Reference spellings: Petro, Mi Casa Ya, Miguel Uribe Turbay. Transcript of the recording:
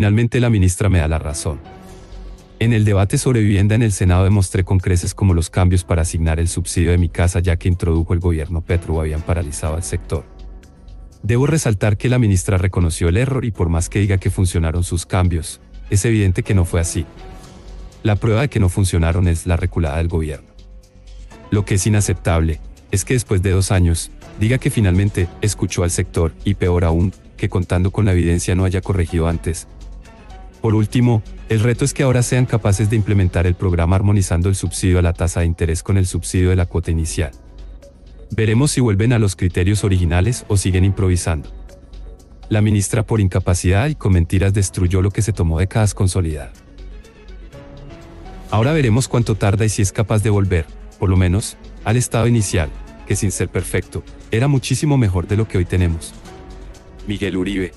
Finalmente la ministra me da la razón. En el debate sobre vivienda en el Senado demostré con creces cómo los cambios para asignar el subsidio de Mi Casa Ya que introdujo el gobierno Petro habían paralizado al sector. Debo resaltar que la ministra reconoció el error y por más que diga que funcionaron sus cambios, es evidente que no fue así. La prueba de que no funcionaron es la reculada del gobierno. Lo que es inaceptable, es que después de 2 años, diga que finalmente escuchó al sector y peor aún, que contando con la evidencia no haya corregido antes. Por último, el reto es que ahora sean capaces de implementar el programa armonizando el subsidio a la tasa de interés con el subsidio de la cuota inicial. Veremos si vuelven a los criterios originales o siguen improvisando. La ministra por incapacidad y con mentiras destruyó lo que se tomó décadas consolidar. Ahora veremos cuánto tarda y si es capaz de volver, por lo menos, al estado inicial, que sin ser perfecto, era muchísimo mejor de lo que hoy tenemos. Miguel Uribe.